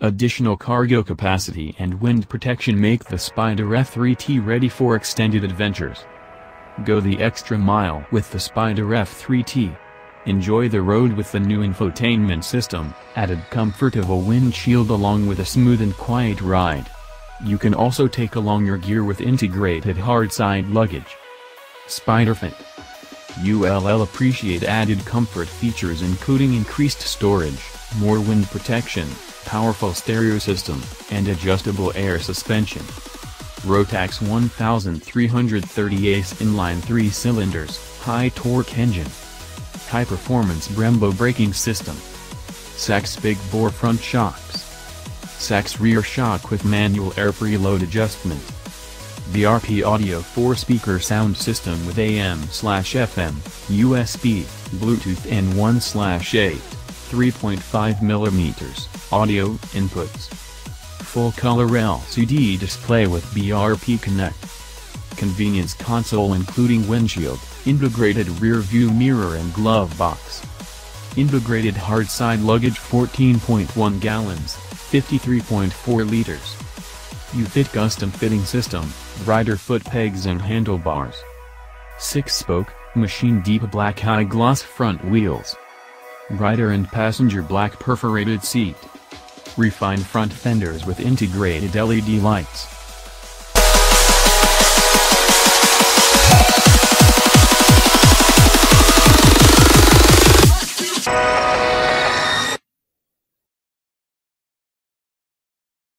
Additional cargo capacity and wind protection make the Spyder F3T ready for extended adventures. Go the extra mile with the Spyder F3T. Enjoy the road with the new infotainment system, added comfort of a windshield along with a smooth and quiet ride. You can also take along your gear with integrated hardside luggage. Spyder F3T. You'll appreciate added comfort features including increased storage, more wind protection, powerful stereo system, and adjustable air suspension. Rotax 1330 ACE inline 3 cylinders, high torque engine. High performance Brembo braking system. Sachs big bore front shocks. Sachs rear shock with manual air preload adjustment. BRP audio 4-speaker sound system with AM/FM, USB, Bluetooth and 1/8, 3.5mm, audio inputs. Full-color LCD display with BRP Connect. Convenience console including windshield, integrated rear view mirror and glove box. Integrated hardside luggage 14.1 gallons, 53.4 liters. YouFit custom fitting system, rider foot pegs and handlebars. 6-spoke, machine deep black high-gloss front wheels. Rider and passenger black perforated seat. Refined front fenders with integrated LED lights.